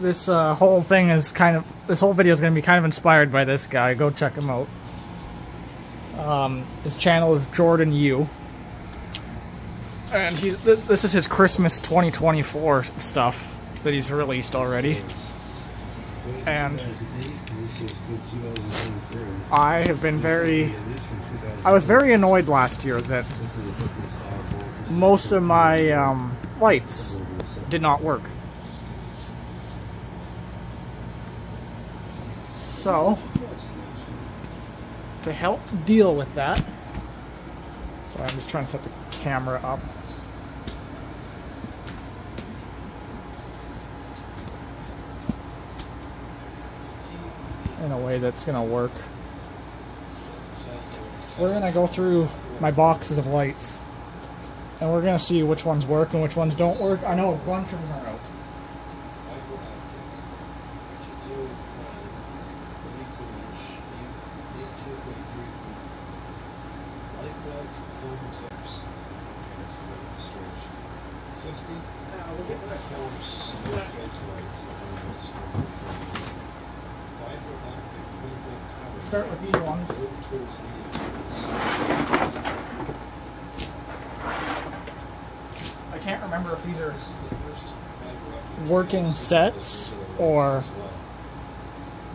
This whole video is going to be kind of inspired by this guy. Go check him out. His channel is Jordan U. And this is his Christmas 2024 stuff that he's released already. And I was very annoyed last year that most of my lights did not work. So, to help deal with that, so I'm just trying to set the camera up. In a way that's gonna work. We're gonna go through my boxes of lights and we're gonna see which ones work and which ones don't work. I know a bunch of them are out. Start with these ones. I can't remember if these are working sets or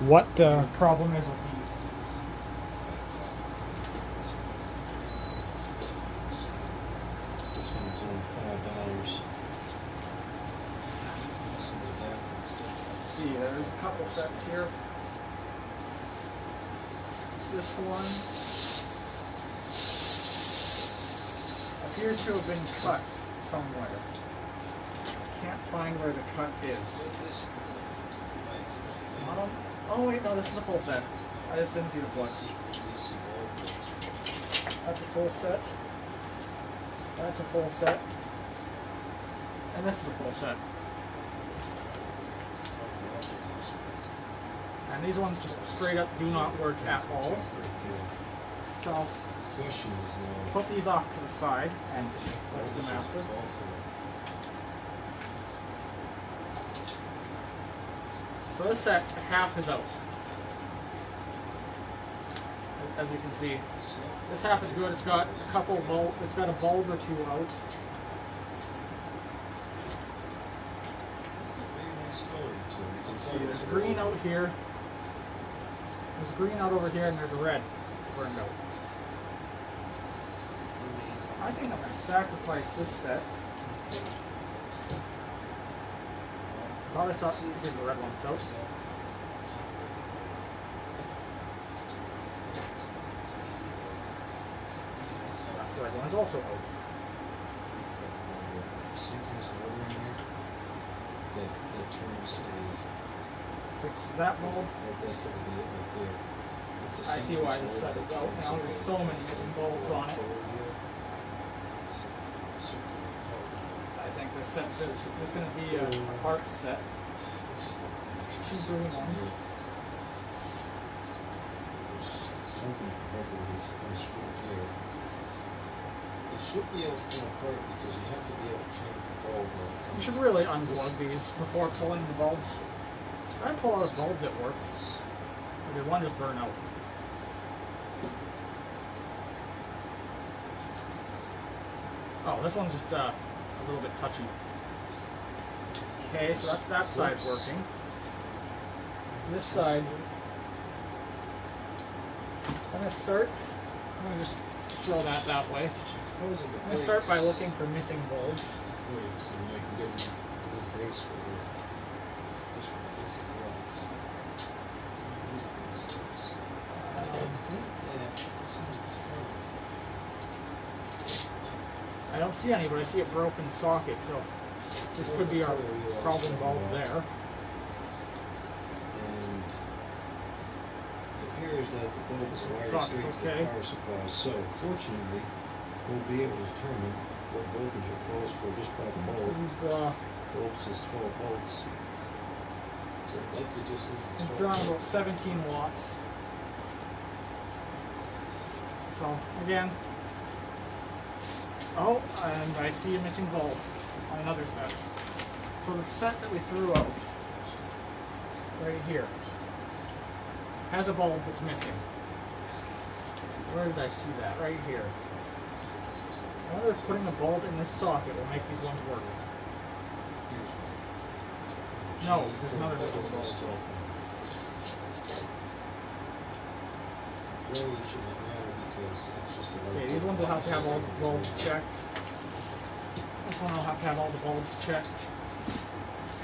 what the problem is with these. This one's only $5. Let's see, there's a couple sets here. This one appears to have been cut somewhere. Can't find where the cut is. Oh wait, no, this is a full set. I just didn't see the plug. That's a full set. That's a full set. And this is a full set. And these ones just straight up do not work at all. So, put these off to the side and put them after. So this set, half is out. As you can see, this half is good. It's got a couple bulbs, it's got a bulb or two out. Let's see, there's green out here. There's green out over here, and there's a red. It's burned out. I think I'm going to sacrifice this set. Oh, I saw here's the red one. So, the red one is also out. See if there's a red one here that turns the. Fix that bulb. I see why this set is out now. There's so many missing bulbs on it. I think this set's just going to be a parts set. Two green ones. It should be able to apart because you have to be able to change the bulb. You should really unplug these before pulling the bulbs. I pull out a bulb that works. Did one just burn out? Oh, this one's just a little bit touchy. Okay, so that's that side working. This side, I'm gonna start. I'm gonna just throw that way. I'm gonna start by looking for missing bulbs. I don't see any, but I see a broken socket, so this could be our problem bulb there. And it appears that the bulb is wired straight to the power supply, so fortunately, we'll be able to determine what voltage it calls for just by the bulb. The bulb says 12 volts. It's drawing about 17 watts. So, again, oh, and I see a missing bulb on another set. So the set that we threw out right here has a bulb that's missing. Where did I see that? Right here. I wonder if putting a bulb in this socket will make these ones work. No, there's another visible bulb. Really shouldn't matter because it's just a little. Okay, these ones will have to have all the bulbs checked. This one will have to have all the bulbs checked.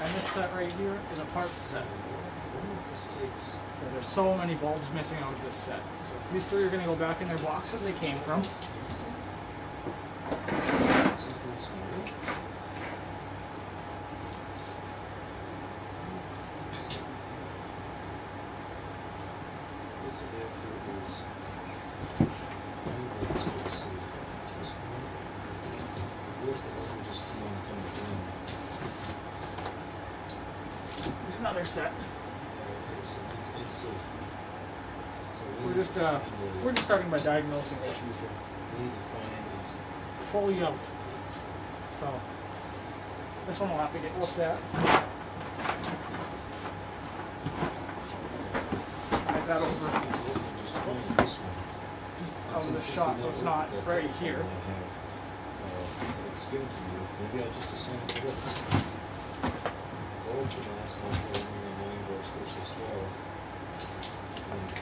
And this set right here is a parts set. There's so many bulbs missing out of this set. So these three are going to go back in their box that they came from. Another set. We're just starting by diagnosing issues here. Fully up. So this one will have to get looked at. Slide that over. Oops. Just out of the shot, so it's not right here. Maybe I'll just assume it works.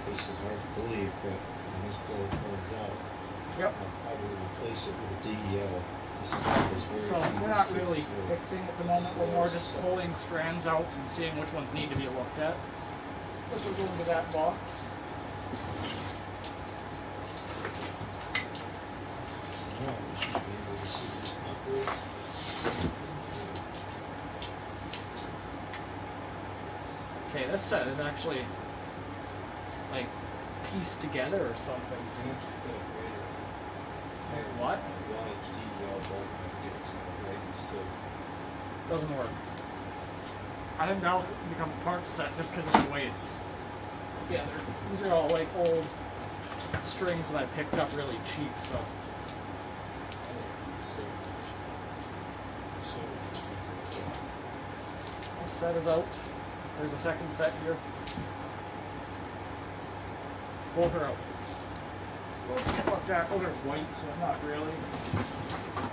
This is hard to believe, but when this bulb comes out, yep. I will replace it with a DEL. So we're not really fixing at the moment, we're more just pulling strands out and seeing which ones need to be looked at. Let's go into that box. So now we should be able to see this upwards. Okay, this set is actually like pieced together or something. Wait, what? Doesn't work. I think that'll become a part set just because of the way it's together. These are all like old strings that I picked up really cheap, so. This set is out. There's a second set here. Both are out. Let's flip that. Those are white, so I'm not really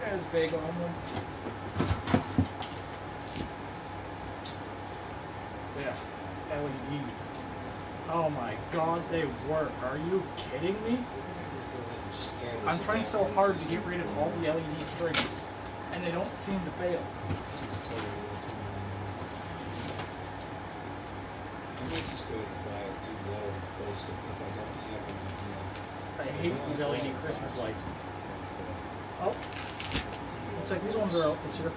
as big on them. Yeah, LED. Oh my god, they work. Are you kidding me? I'm trying so hard to get rid of all the LED strings, and they don't seem to fail. I hate these LED Christmas lights. Oh, looks like these ones are out this year.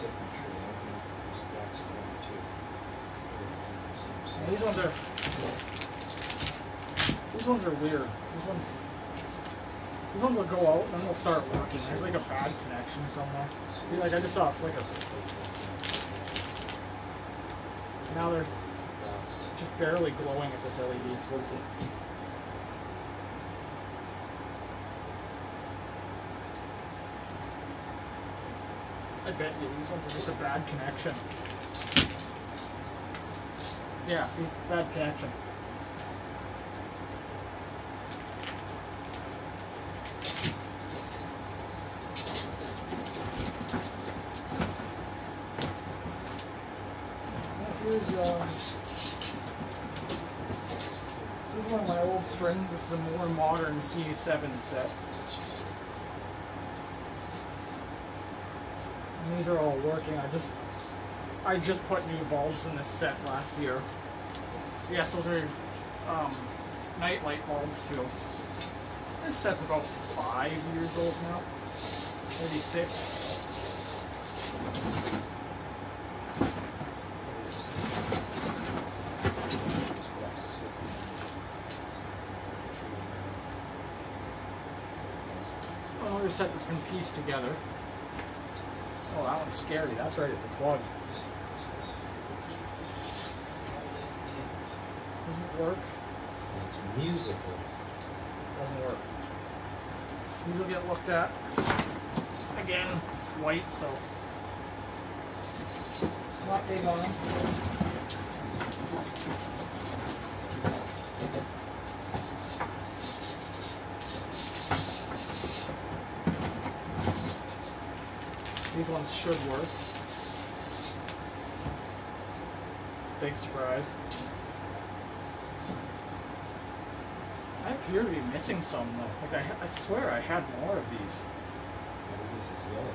And these ones are weird. These ones will go out and then they'll start working. There's like a bad connection somewhere. See, like I just saw a flicker. Now they're just barely glowing at this LED. I bet you these ones are just a bad connection. Yeah, see, bad connection. This is one of my old strings. This is a more modern C7 set. These are all working. I just put new bulbs in this set last year. Yes, those are night light bulbs too. This set's about 5 years old now, maybe 6. Another set that's been pieced together. Oh, that one's scary. That's right at the plug. Doesn't it work? It's musical. Doesn't work. These will get looked at. Again, white, so it's not big on them. These ones should work. Big surprise. I appear to be missing some though. Like I swear I had more of these. Maybe this is yellow.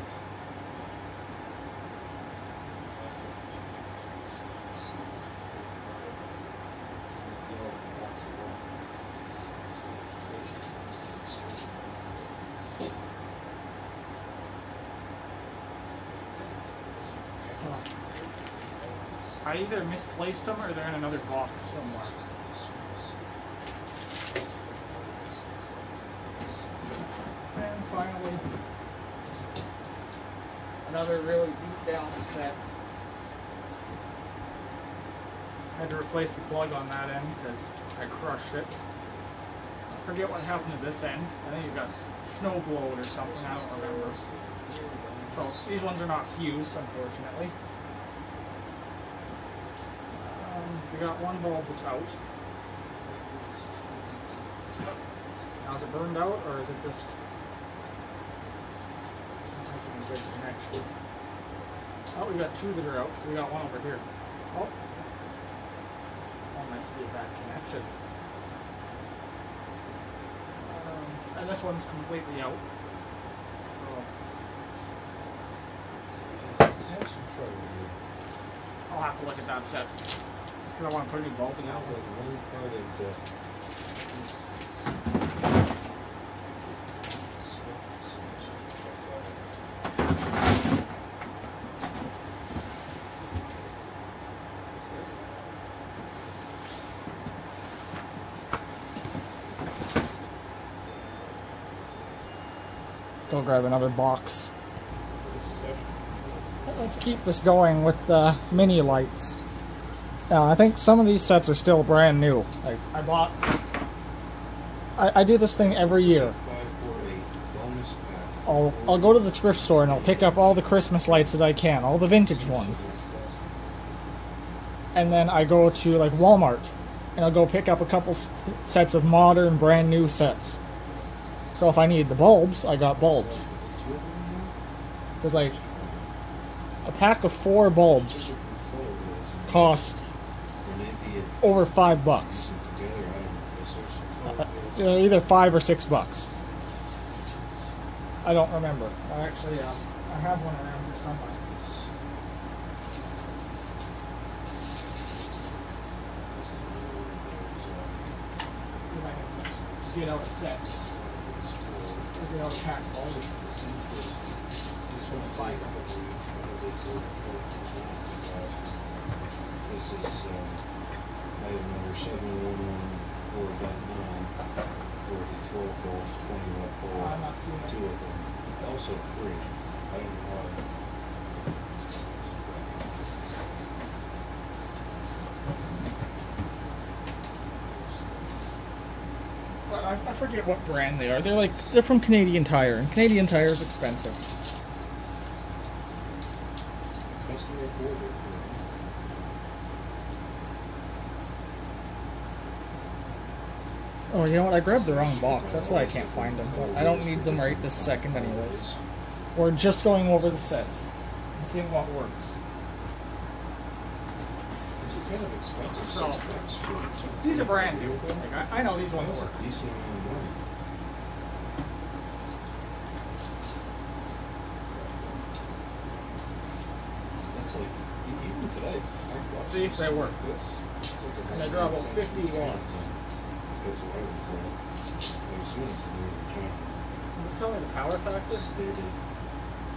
I either misplaced them or they're in another box somewhere. And finally, another really beat down set. Had to replace the plug on that end because I crushed it. I forget what happened to this end. I think it got snow blowed or something, I don't remember. So these ones are not fused, unfortunately. We got one bulb that's out. Now, is it burned out or is it just making a good connection? Oh, we got two that are out, so we got one over here. Oh, one might be a bad connection. And this one's completely out. So I'll have to look at that set. I want to put a new bulb in. Sounds like one part of the... Go grab another box. Let's keep this going with the mini lights. Now, I think some of these sets are still brand new. Like I do this thing every year. I'll go to the thrift store and I'll pick up all the Christmas lights that I can, all the vintage ones. And then I go to like Walmart and I'll go pick up a couple sets of modern, brand new sets. So if I need the bulbs, I got bulbs. There's like a pack of 4 bulbs cost over $5. Either $5 or $6. I don't remember. Actually, I have one around here somewhere. Get out a set. Get out a pack of all these. This one five. This is item number 71114.9 for the 12-volt, 20-watt pole. I'm not seeing two of them. Also free. I don't know why. Well, I forget what brand they are. They're like, they're from Canadian Tire, and Canadian Tire is expensive. Customer order. Oh, you know what? I grabbed the wrong box. That's why I can't find them. But I don't need them right this second anyways. We're just going over the sets and seeing what works. So, these are brand new. Like, I know these ones work. That's like, even today. Let's see if they work. And they draw about 50 watts. That's what I would say. Like, soon as you can. Is this telling me the power factor? Stated.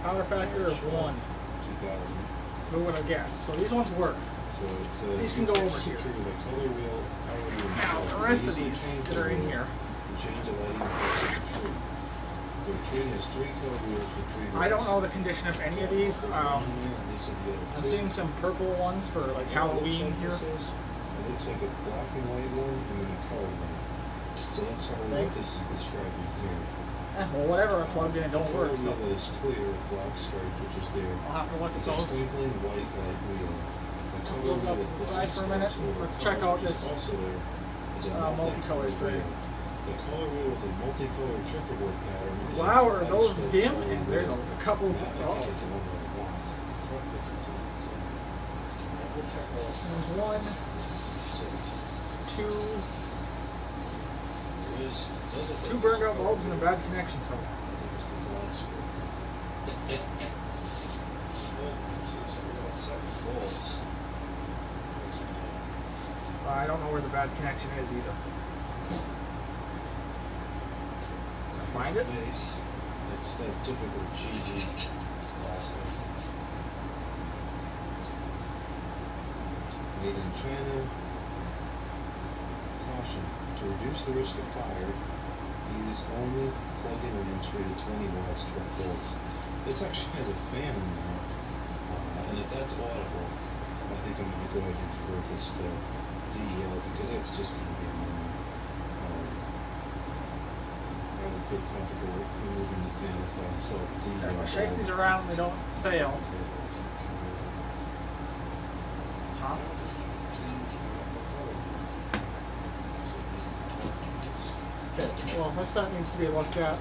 Power factor of 1. 2000. Who would have guessed? So these ones work. So it's, these can go over here. Color wheel, now, the rest of these that are in here. Change the lighting for the tree. The tree has 3 color wheels for 3 wheels. I don't know the condition of any of these. I'm seeing some purple ones for like Halloween here. It looks like a black and white one and then a color one. So that's how what this is describing here. Well, whatever I plugged in, it don't work. The color wheel is clear with black stripes, which is there. I'll have to look at those. It's a twinkling white light wheel. The color wheel aside for a minute. Let's check out this multicolored green. The color wheel with a multicolored checkerboard pattern. Wow, are those dim? And there's a couple. Oh. There's one, two burned out bulbs and a bad connection somewhere. I don't know where the bad connection is either. Find it? It's that typical GG plastic. Made in China. Caution. To reduce the risk of fire, use only plug-in lamps rated 20 watts, 12 volts. This actually has a fan in there. And if that's audible, I think I'm going to go ahead and convert this to DEL because that's just going to be annoying. I would feel comfortable removing the fan if I installed the DEL. Okay, shake these around, they don't fail. Huh? Okay, well, my set needs to be looked at.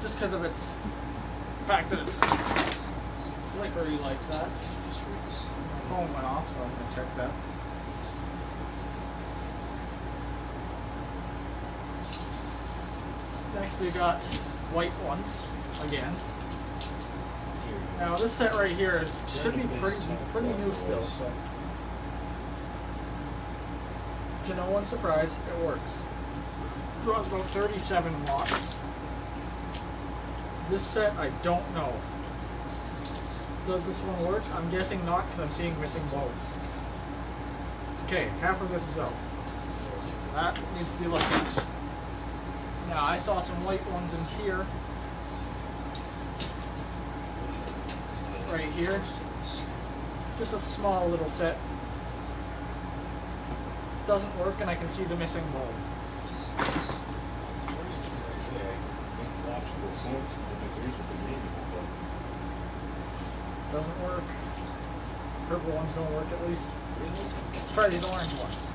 Just because of its fact that it's flickery like that. My phone went off, so I'm going to check that. Next we got white ones again. Now this set right here should be pretty new still, so to no one's surprise, it works. It draws about 37 watts. This set, I don't know. Does this one work? I'm guessing not because I'm seeing missing bulbs. Okay, half of this is out. That needs to be looked at. Now, I saw some white ones in here. Right here. Just a small little set. Doesn't work, and I can see the missing bulb. Doesn't work. Purple ones don't work at least. Let's try these orange ones. It's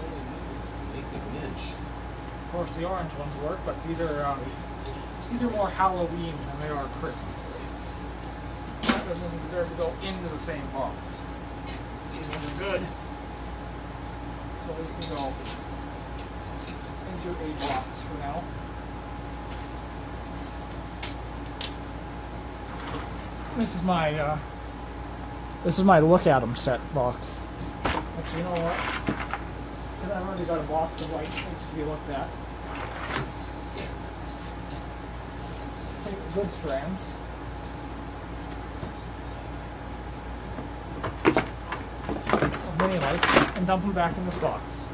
only an eighth of an inch. Of course the orange ones work, but these are more Halloween than they are Christmas. That doesn't deserve to go into the same box. These ones are good. So these can go into a box for now. This is my look at 'em set box. Actually, you know what? Because I've already got a box of lights that needs to be looked at. Take the good strands. Of mini lights and dump them back in this box.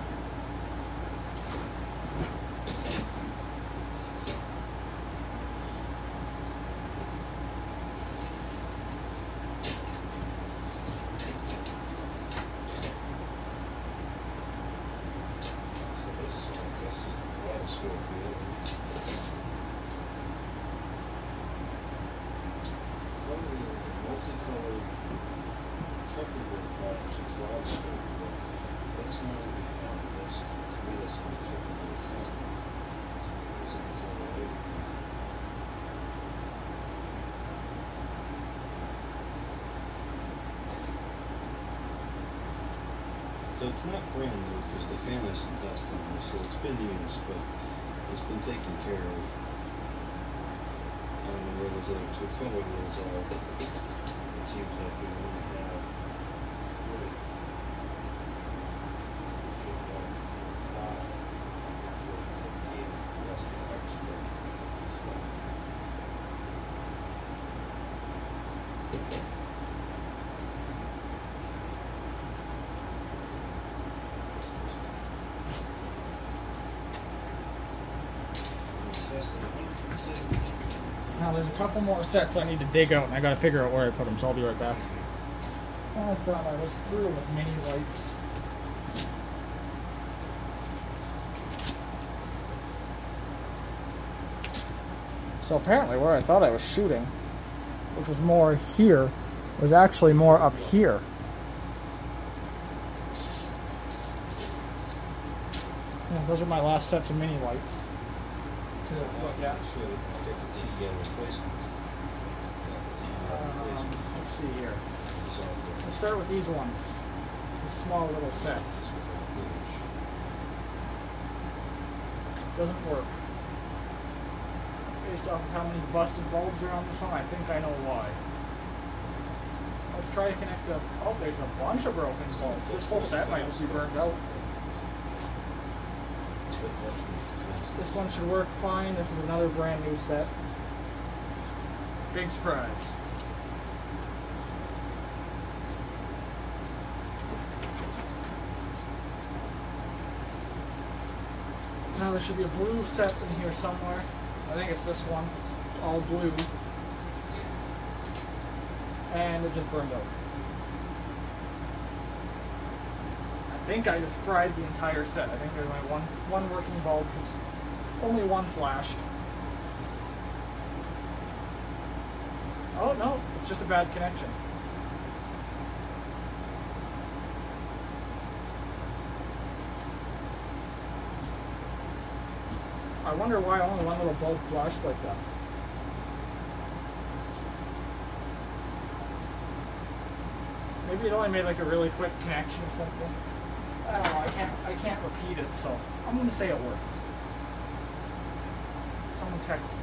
So it's not brand new because the fan has some dust on it, so it's been used, but it's been taken care of. I don't know where those other two color wheels are, but it seems like we only have three. Now there's a couple more sets I need to dig out, and I gotta figure out where I put them, so I'll be right back. I thought I was through with mini lights. So apparently where I thought I was shooting, which was more here, was actually more up here. Yeah, those are my last sets of mini lights. Let's see here. Let's start with these ones. This small little set. Doesn't work. Based off of how many busted bulbs are on this one, I think I know why. Let's try to connect the... Oh, there's a bunch of broken bulbs. This whole set might be burned out. This one should work fine. This is another brand new set. Big surprise. Now there should be a blue set in here somewhere. I think it's this one. It's all blue. And it just burned out. I think I just fried the entire set. I think there's only one working bulb because only one flashed. Oh no, it's just a bad connection. I wonder why only one little bulb flashed like that. Maybe it only made like a really quick connection or something. I don't know, I can't repeat it, so I'm gonna say it works. Someone texted me.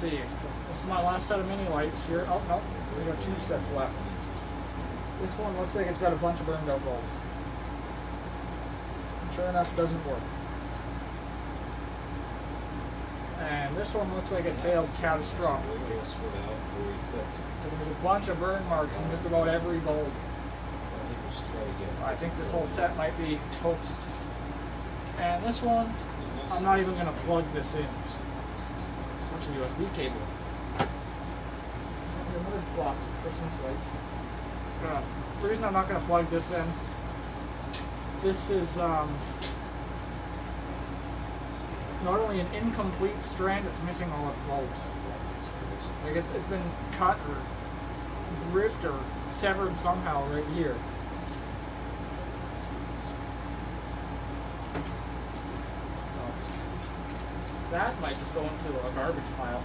See, this is my last set of mini lights here. Oh no, we got two sets left. This one looks like it's got a bunch of burned out bulbs. And sure enough, it doesn't work. And this one looks like it failed catastrophically. Because there's a bunch of burn marks in just about every bulb. I think this whole set might be toast. And this one, I'm not even gonna plug this in. USB cable. Another box of Christmas lights. The reason I'm not going to plug this in, this is not only an incomplete strand, it's missing all its bulbs. Like it's been cut or ripped or severed somehow right here. That might just go into a garbage pile.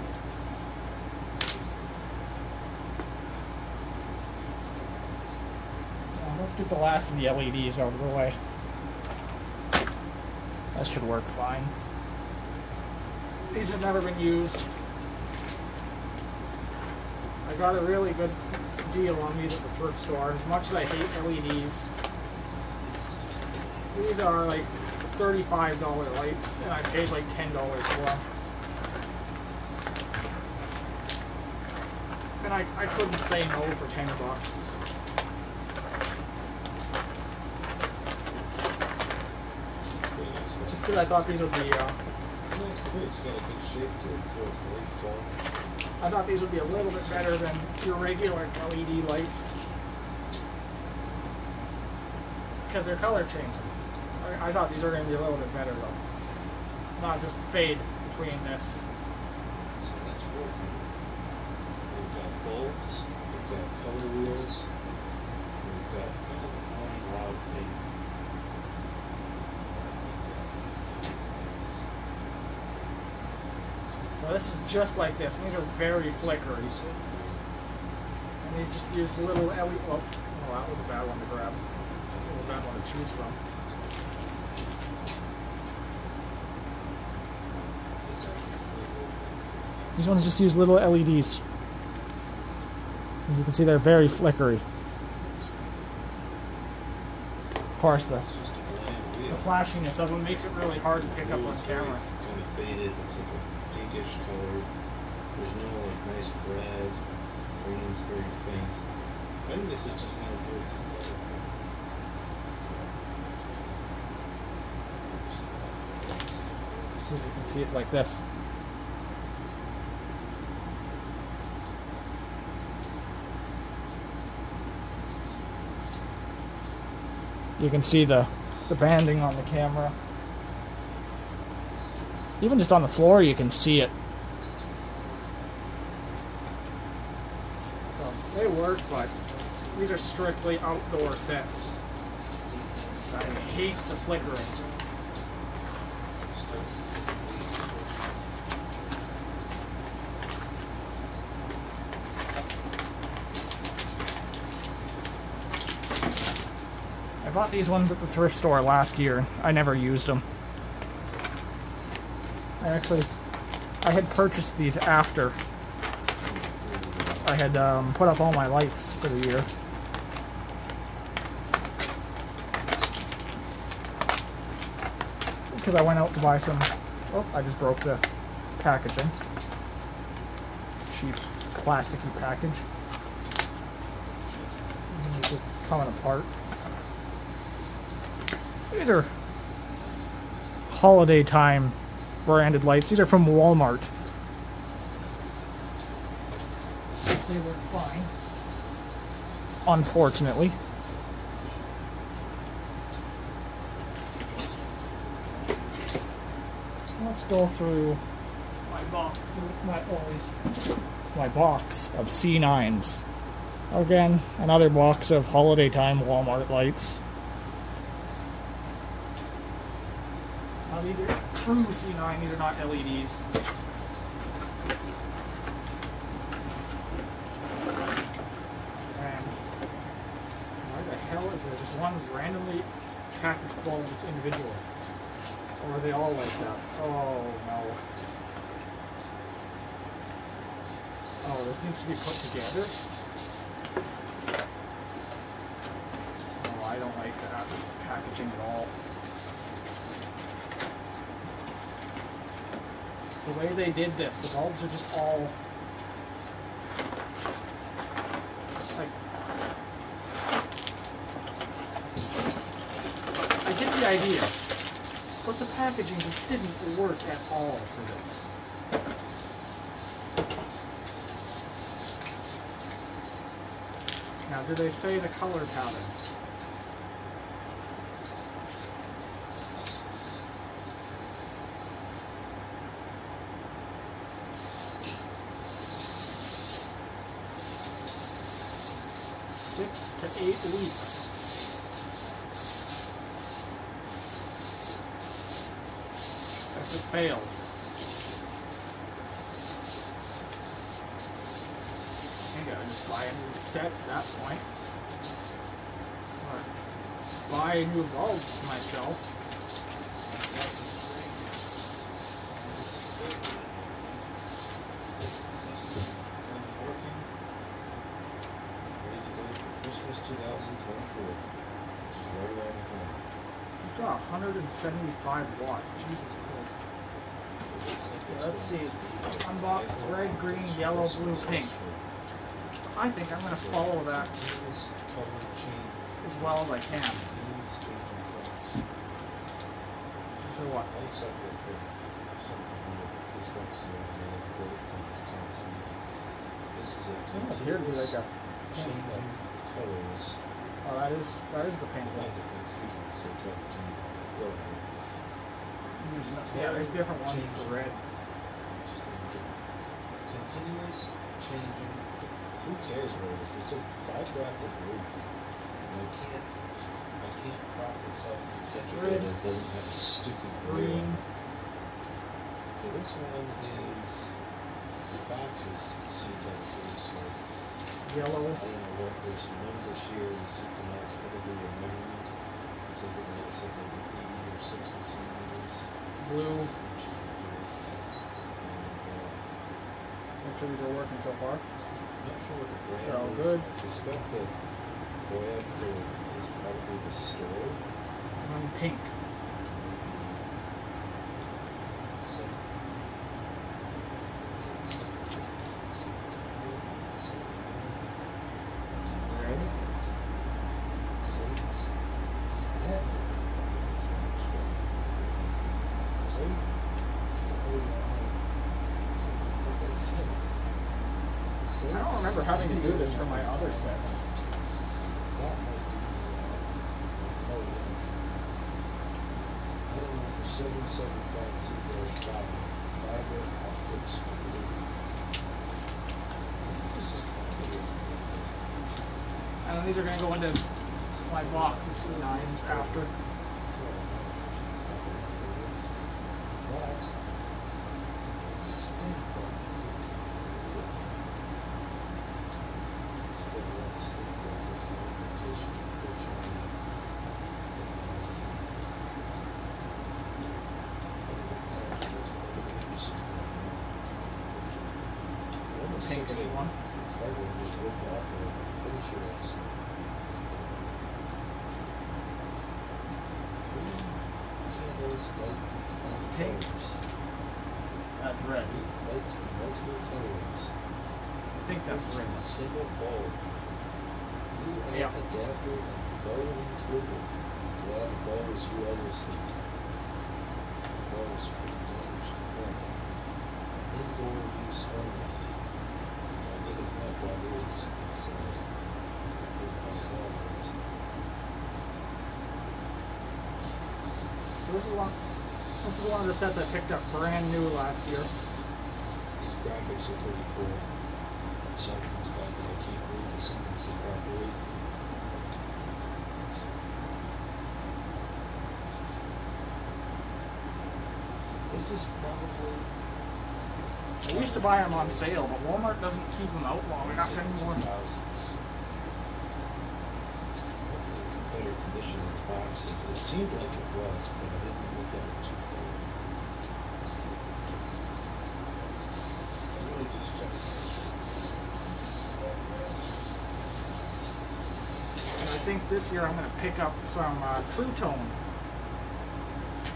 Now let's get the last of the LEDs out of the way. That should work fine. These have never been used. I got a really good deal on these at the thrift store. As much as I hate LEDs, these are like $35 lights, and I paid like $10 for them. And I couldn't say no for $10. Just because I thought these would be. I thought these would be a little bit better than your regular LED lights because they're color changing. I thought these were going to be a little bit better though. Not just fade between this. So that's working. We've got bulbs, we've got color wheels, we've got one loud thing. So this is just like this. These are very flickery. And these just use little LED. Oh, that was a bad one to grab. That was a bad one to choose from. These ones just use little LEDs. As you can see, they're very flickery. Of course, that's just the flashiness of them makes it really hard to pick up on camera. Kind of faded. It's like a pinkish color. There's no like nice red. Green's very faint. I think this is just not very good. See if you can see it like this. You can see the banding on the camera. Even just on the floor, you can see it. Well, they work, but these are strictly outdoor sets. I hate the flickering. I bought these ones at the thrift store last year. I never used them. I had purchased these after I had put up all my lights for the year. Because I went out to buy some... Oh, I just broke the packaging. Cheap, plasticky package. It's just coming apart. These are holiday time branded lights. These are from Walmart. They work fine. Unfortunately. Let's go through my box. My box of C9s. Again, another box of holiday time Walmart lights. These are true C9, these are not LEDs. And why the hell is there just one randomly packaged bulb that's individual? Or are they all like that? Oh no. Oh, this needs to be put together? Oh, I don't like that packaging at all. The way they did this, the bulbs are just all like. I get the idea, but the packaging just didn't work at all for this. Now, did they say the color pattern? Six to 8 weeks. If it fails. I think I would just buy a new set at that point. Or buy new bulbs myself. It's got 175 watts. Jesus Christ. Yeah, let's see. It's unboxed red, green, yellow, blue, pink. I think I'm going to follow that as well as I can. So what? This is here would be like a colors. Oh, that is the paint one. Yeah, there's different ones for red. Continuous changing. Who cares what it is? It's a five-graphic roof. I can't prop this up in such a way that it doesn't have a stupid green. So this one is the boxes seem like pretty slow. Yellow. I don't know what there's numbers here and something else, probably a measurement or something else, like maybe 80 or 60 centimeters. Blue. Make sure these are working so far. I'm not sure what the brand is. They're all good. I suspect that Boya is probably the store. pink. I don't remember having to do this for my other sets. And then these are going to go into my box of C9s after. This is one of the sets I picked up brand new last year. These graphics are pretty cool. Something's back that I can't read the sentences properly. This is probably... I used to buy them on sale, but Walmart doesn't keep them out long enough anymore. Hopefully it's in better condition than the boxes. It seemed like it was, but I didn't look at it too close. I think this year I'm going to pick up some True Tone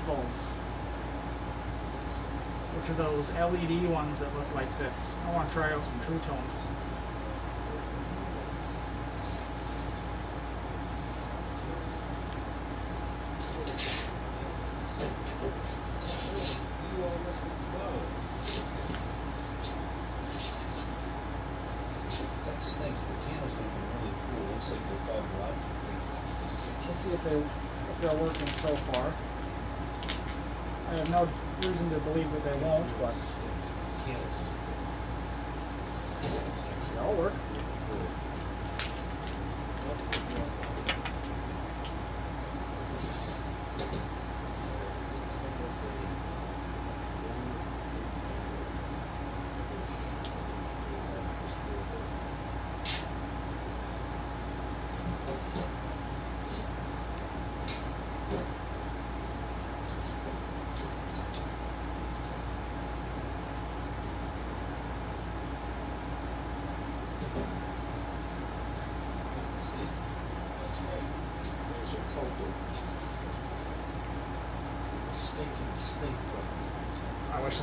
bulbs, which are those LED ones that look like this. I want to try out some True Tones. This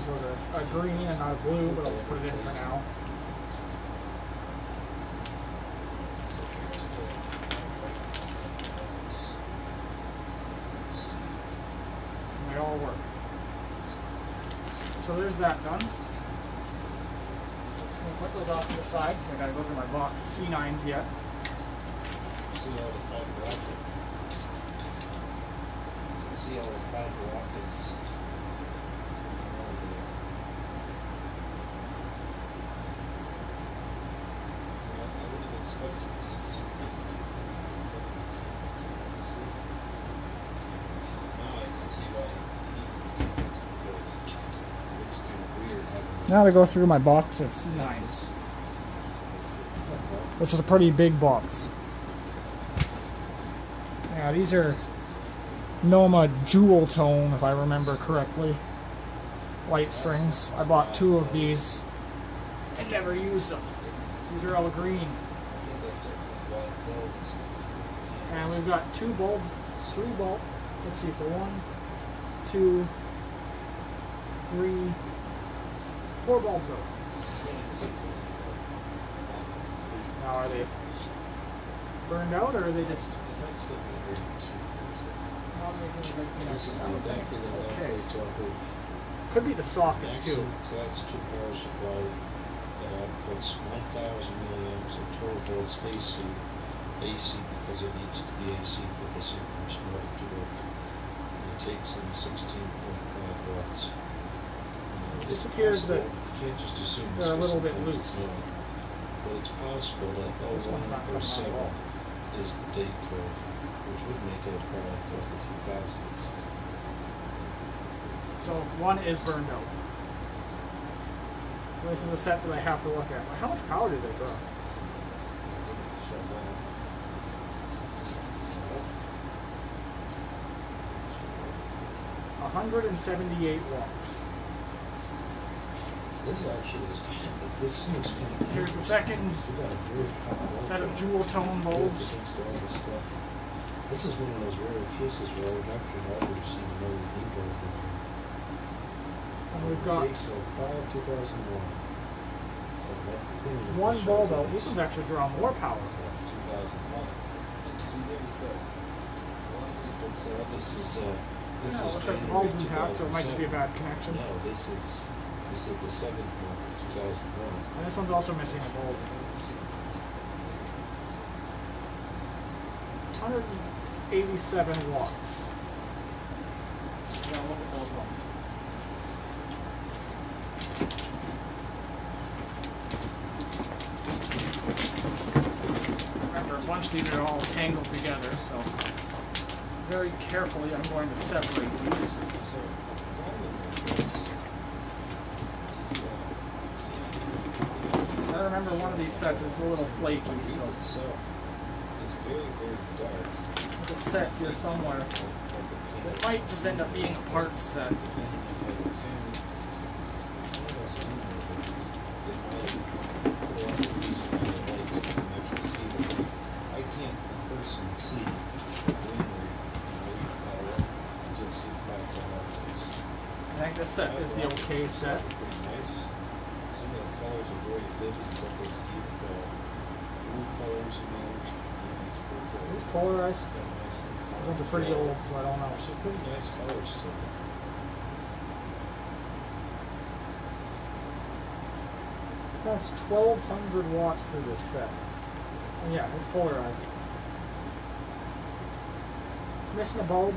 was a green and not a blue, but I'll just put it in for now. And they all work. So there's that done. I'm going to put those off to the side because I got to go through my box of C9s yet. See all the fiber optics. You can see all the fiber optics. Now to go through my box of C9s, which is a pretty big box. Now these are NOMA jewel tone, if I remember correctly, light strings. I bought 2 of these and never used them. These are all green. And we've got 2 bulbs, 3 bulbs, Let's see, so 1, 2, 3, 4 bulbs over. Now are they burned out or are they just... Okay. Could be the sockets too. That's 2 power supply that outputs 1,000 milliamps at 12 volts AC because it needs to be AC for this information in order to work. It takes in 16.5 watts. This appears that you can't just assume they're a little bit loose. Well, it's possible that 0107 is the date code, which would make it a product of the 2000s. So one is burned out. So this is a set that I have to look at. How much power did they draw? Sure. 178 watts. This actually is kind of. Here's the second set of jewel tone bulbs. This is one of those rare cases where I've actually already seen an LED bulb. And we've got 5, 2001. So that thing is one bulb out. This one's actually draw more power. 2001. See, there you go. So this is this is looks like bulbs intact, so it might just be a bad connection. No, this is the 7th month of 2001. And this one's also missing a bulb. 187 watts. Yeah, look at those ones. Remember, once these are all tangled together, so very carefully I'm going to separate these. I remember one of these sets is a little flaky, so. Very dark. There's a set here somewhere. It might just end up being a parts set. I can't in person see the greenery and just see 5 colors. I think this set is the okay set. Pretty nice. Some of the colors are very vivid, but there's deep blue colors in there. It's polarized. Those ones are pretty old, so I don't know. She's pretty nice colors too. That's 1,200 watts through this set. And yeah, it's polarized. Missing a bulb.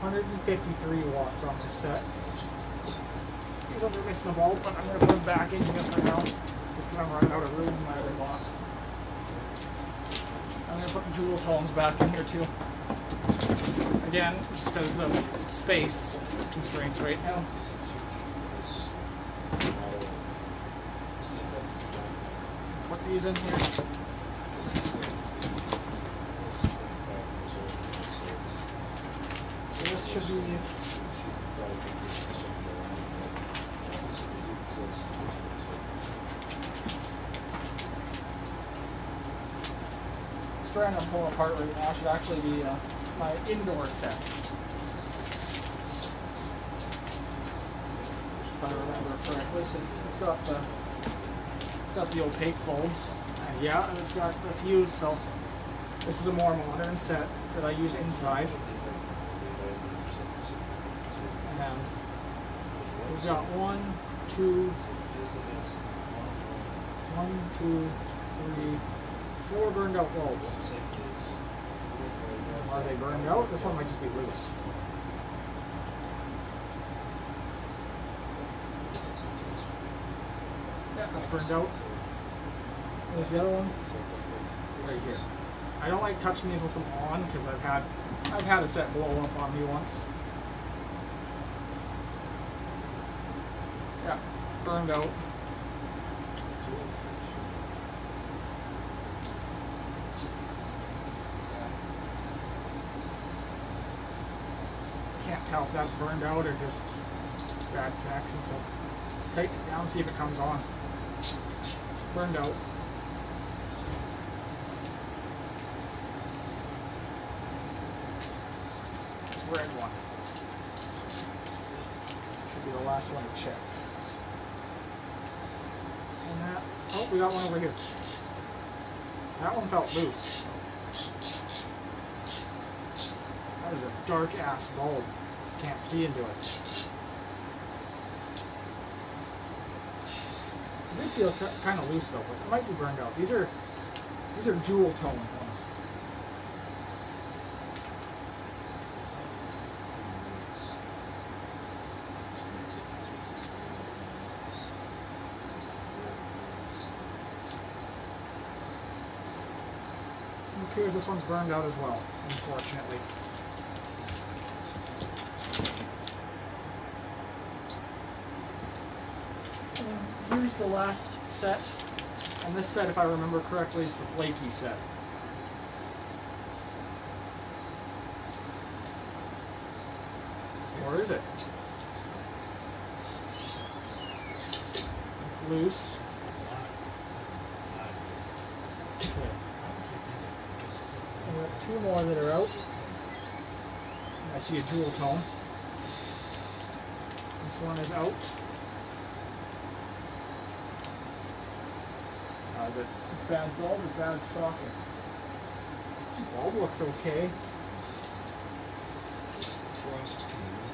153 watts on this set. These ones are missing a bulb, but I'm going to put them back in just for now, just because I'm running out of room in my other box. I'm going to put the jewel tones back in here too. Again, just because of space constraints right now. Put these in here. So this should be... I'm trying to pull apart right now. It should actually be my indoor set. If I remember correctly, it's got the opaque bulbs, and yeah, and it's got the fuse. So this is a more modern set that I use inside. And then we've got 1, 2, 3. 4 burned out bulbs. Are they burned out? This one might just be loose. Yeah, that's burned out. There's the other one. Right here. I don't like touching these with them on because I've had a set blow up on me once. Yeah, burned out. Tell if that's burned out or just bad connection, so take it down and see if it comes on. Burned out. red one. Should be the last one to check. And that, oh, we got one over here. That one felt loose. That is a dark ass bulb. Can't see into it. They feel kind of loose though, but it might be burned out. These are jewel tone ones. Who cares? This one's burned out as well, unfortunately. Here's the last set, and this set, if I remember correctly, is the flaky set. Or is it? It's loose. Okay. We got two more that are out. I see a jewel tone. This one is out. Is it bad bulb or bad socket? Bulb looks okay. Frost cable,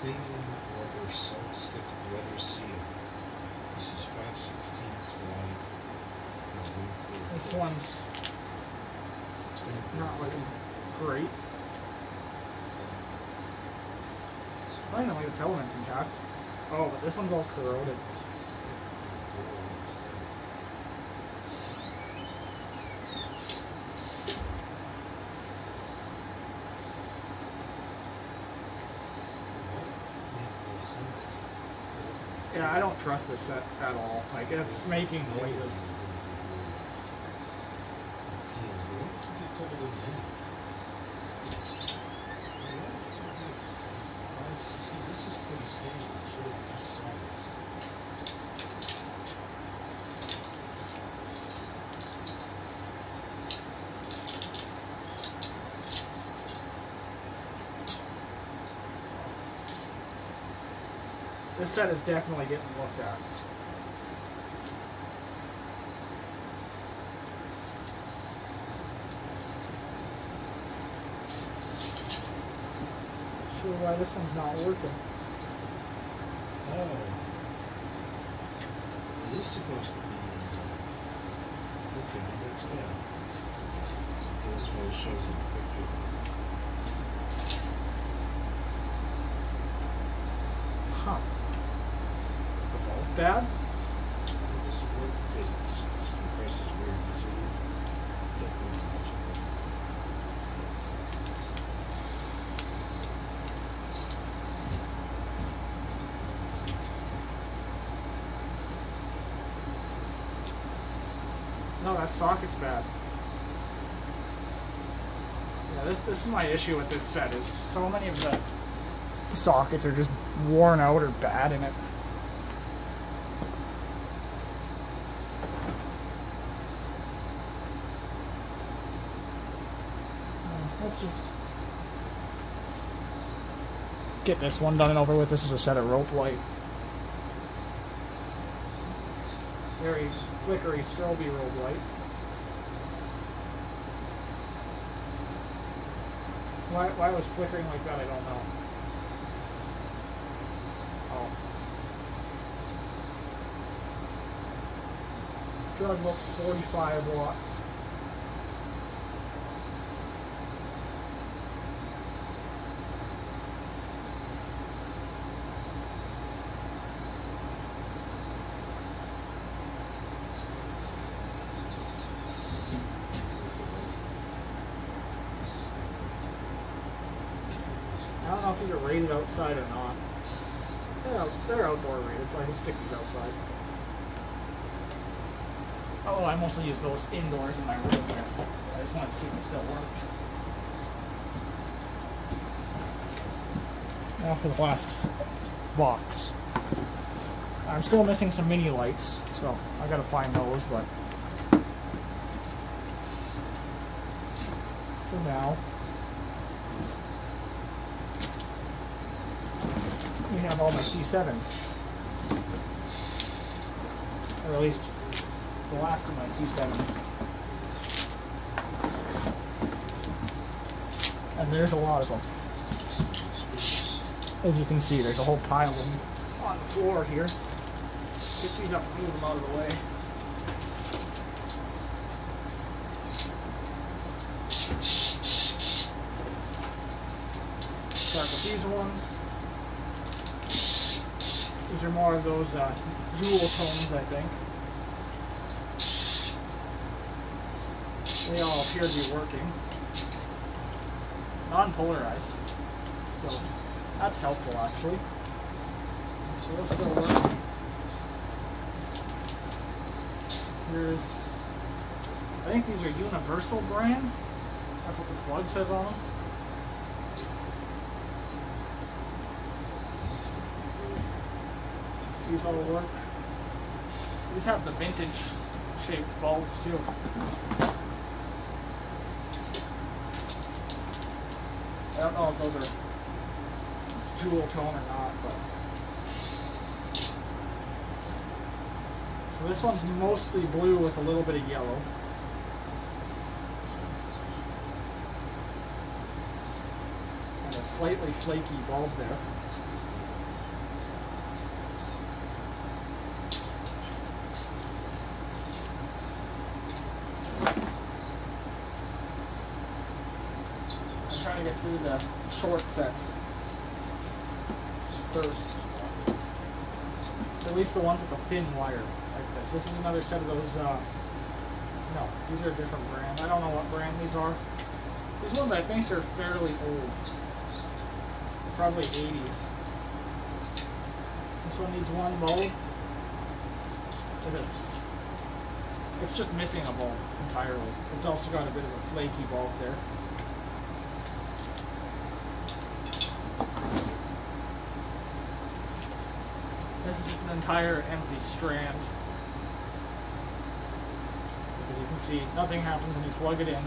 cleaning rubber salt stick weather seal. This is 5/16 wide. This one's not looking great. Finally, the filament's intact. Oh, but this one's all corroded. Yeah, I don't trust this set at all. Like, it's making noises. This set is definitely getting looked at. Not sure why this one's not working. Oh. It is supposed to be. Okay, that's bad. So that's what it shows in the picture. Huh. Is the bulb bad? No, that socket's bad. Yeah, this is my issue with this set, is so many of the sockets are just worn out or bad in it. Let's just get this one done and over with. This is a set of rope light. It's very flickery strobe rope light. Why it was flickering like that, I don't know. Drug book 45 watts. I don't know if these are rated outside or not. They're outdoor rated, so I can stick these outside. Oh, I mostly use those indoors in my room there. I just wanted to see if it still works. Now for the last box. I'm still missing some mini lights, so I gotta find those, but for now. me have all my C7s. Or at least the last of my C7s. And there's a lot of them. As you can see, there's a whole pile of them on the floor here. Get these up and move them out of the way. Start with these ones. These are more of those jewel tones, I think. They all appear to be working. Non-polarized. So that's helpful actually. So they'll still work. Here's, I think these are Universal brand. That's what the plug says on them. These all work. These have the vintage shaped bulbs too. I don't know if those are jewel tone or not, but. So this one's mostly blue with a little bit of yellow. And a slightly flaky bulb there. I'm trying to get through the short sets first. At least the ones with a thin wire like this. This is another set of those, no, these are a different brand. I don't know what brand these are. These ones I think are fairly old. Probably 80s. This one needs one bulb. It's just missing a bulb entirely. It's also got a bit of a flaky bulb there. This is an entire empty strand. As you can see, nothing happens when you plug it in.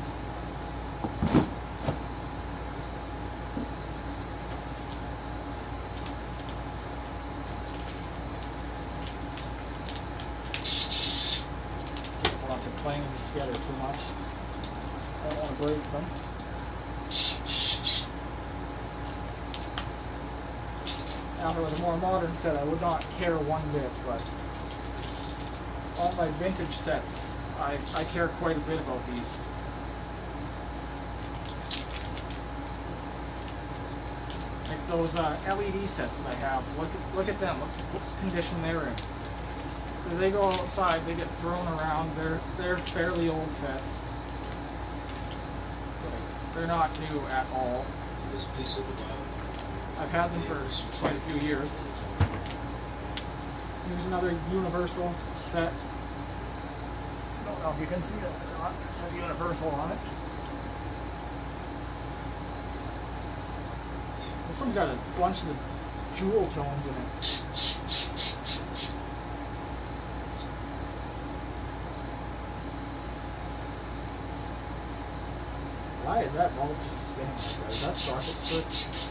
I don't want to clang these together too much. I don't want to break them. Now, if it was a more modern set, I would not care one bit, but all my vintage sets, I care quite a bit about these. Like those LED sets that I have, look at them, look at the condition they're in. If they go outside, they get thrown around, they're fairly old sets. Like, they're not new at all. This piece of the I've had them for quite a few years. Here's another Universal set. I don't know if you can see it or not. It says Universal on it. This one's got a bunch of jewel tones in it. Why is that bulb just spinning like that? Is that socket switch?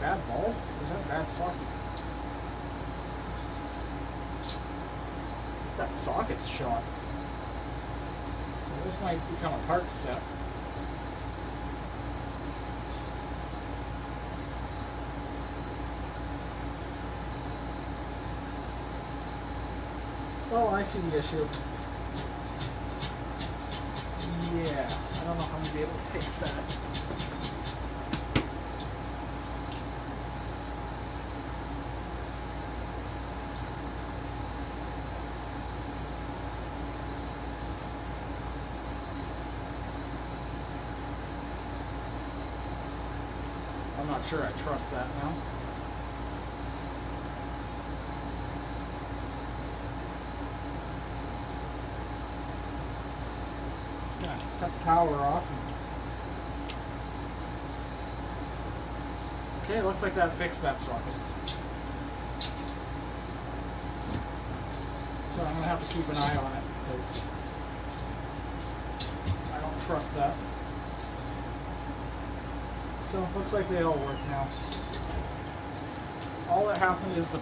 Bad bulb? Is that a bad socket? That socket's shot. So this might become a parts set. Oh, I see the issue. Yeah, I don't know how I'm going to be able to fix that. I'm not sure I trust that now. Just gonna cut the power off. Okay, looks like that fixed that socket. I'm going to have to keep an eye on it because I don't trust that. So it looks like they all work now. All that happened is the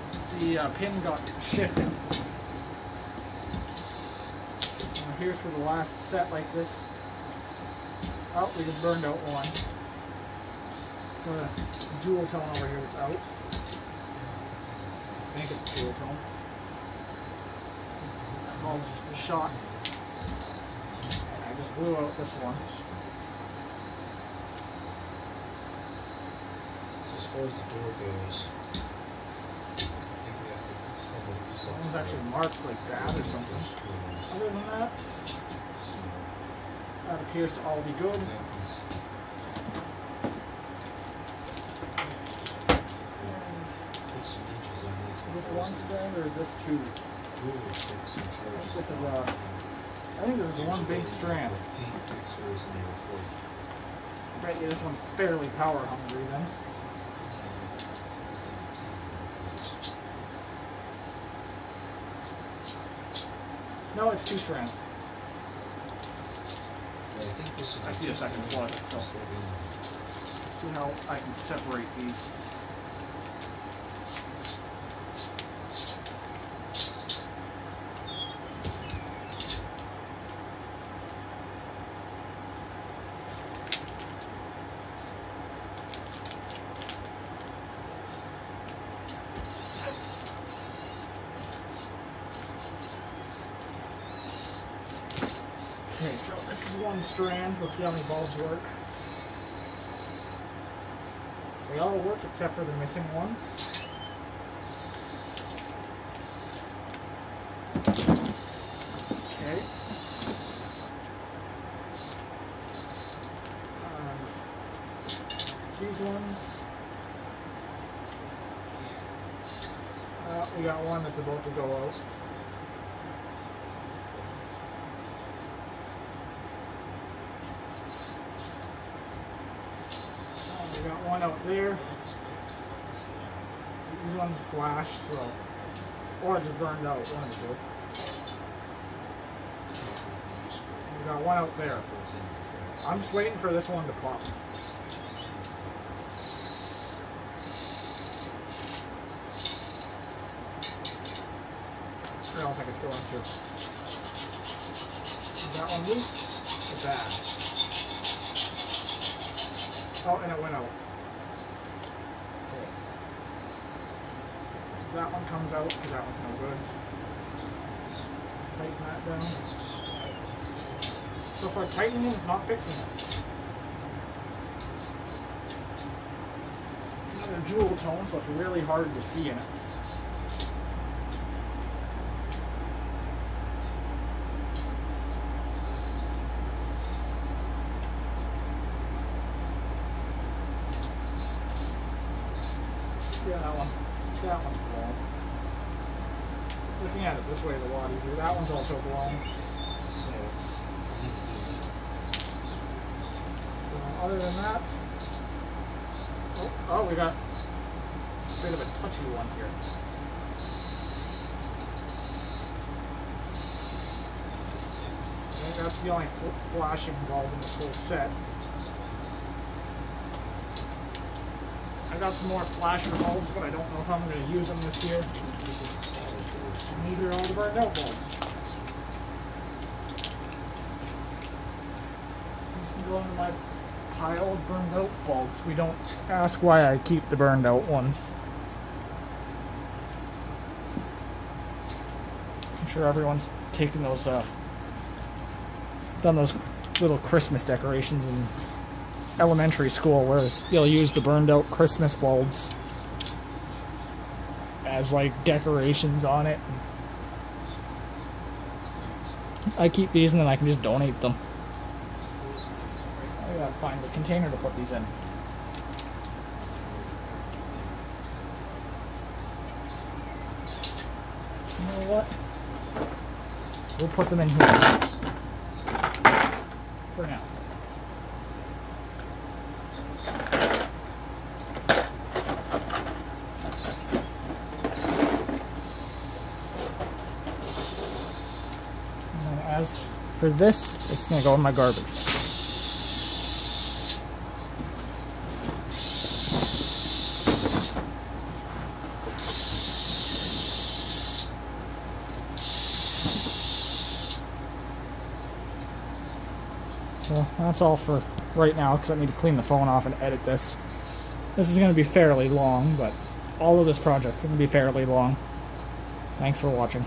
pin got shifted. Now here's for the last set like this. Oh, we just burned out one. Got a jewel tone over here that's out. I think it's a jewel tone. Bulbs shot. And I just blew out this one. So as far as the door goes, I think we have to extend the piece. One's actually marked like that or something. Other than that, that appears to all be good. Is this one strand or is this two? I think this is one big strand. I bet you this one's fairly power hungry then. No, it's two strands. I see a second plug, so see how I can separate these. Strand. Let's see how many bulbs work. They all work except for the missing ones. Okay. These ones. We got one that's about to go out. Out there. These ones flash, so or I just burned out one of the two. We got one out there. I'm just waiting for this one to pop. I don't think it's going to. That one loose? It's bad. Oh, and it went out. That one comes out because that one's no good. Tighten that down. So far, tightening is not fixing this. It's another jewel tone, so it's really hard to see in it. Yeah, that one. That one's blown. Looking at it this way is a lot easier. That one's also blown. So other than that, oh, we got a bit of a touchy one here. I think that's the only flashing bulb in this whole set. Got some more flasher bulbs, but I don't know if I'm going to use them this year. And these are all the burned out bulbs. These can go into my pile of burned out bulbs. We don't ask why I keep the burned out ones. I'm sure everyone's taken those, done those little Christmas decorations and elementary school where you'll use the burned out Christmas bulbs as like decorations on it. I keep these and then I can just donate them. I gotta find a container to put these in. You know what? We'll put them in here for now. And as for this, it's gonna go in my garbage. So that's all for right now, because I need to clean the phone off and edit this. This is going to be fairly long, but all of this project is going to be fairly long. Thanks for watching.